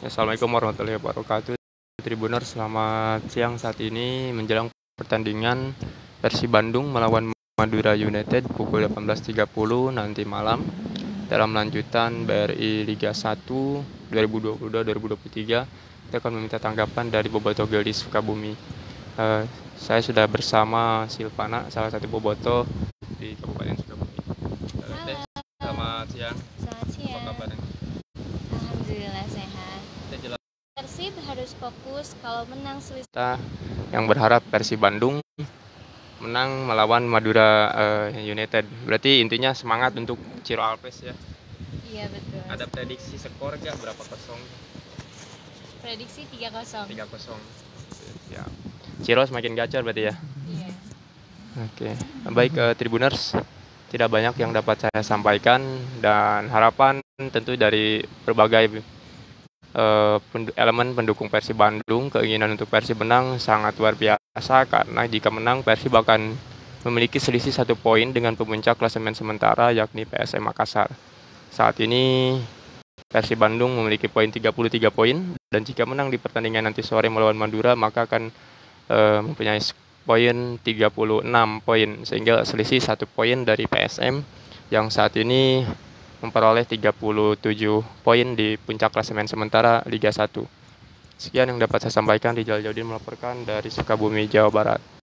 Assalamualaikum warahmatullahi wabarakatuh. Tribuners, selamat siang. Saat ini menjelang pertandingan Persib Bandung melawan Madura United pukul 18.30 nanti malam dalam lanjutan BRI Liga 1 2022-2023. Kita akan meminta tanggapan dari bobotoh Geldi Sukabumi. Saya sudah bersama Silvana, salah satu bobotoh di Kabupaten Sukabumi. Selamat siang. Selamat siang. Apa kabar? Alhamdulillah sehat. Persib harus fokus kalau menang Swiss. Kita yang berharap Persib Bandung menang melawan Madura United. Berarti intinya semangat untuk Ciro Alves ya. Iya betul. Ada prediksi skor gak berapa kosong? Prediksi 3-0. 3-0. Ya. Ciro semakin gacor berarti ya. Iya. Oke. Baik Tribuners, tidak banyak yang dapat saya sampaikan dan harapan tentu dari berbagai elemen pendukung Persib Bandung, keinginan untuk Persib menang sangat luar biasa karena jika menang Persib akan memiliki selisih 1 poin dengan pemuncak klasemen sementara yakni PSM Makassar. Saat ini Persib Bandung memiliki poin 33 poin dan jika menang di pertandingan nanti sore melawan Madura maka akan mempunyai poin 36 poin sehingga selisih 1 poin dari PSM yang saat ini memperoleh 37 poin di puncak klasemen sementara Liga 1. Sekian yang dapat saya sampaikan. Rizal Jalaludin melaporkan dari Sukabumi, Jawa Barat.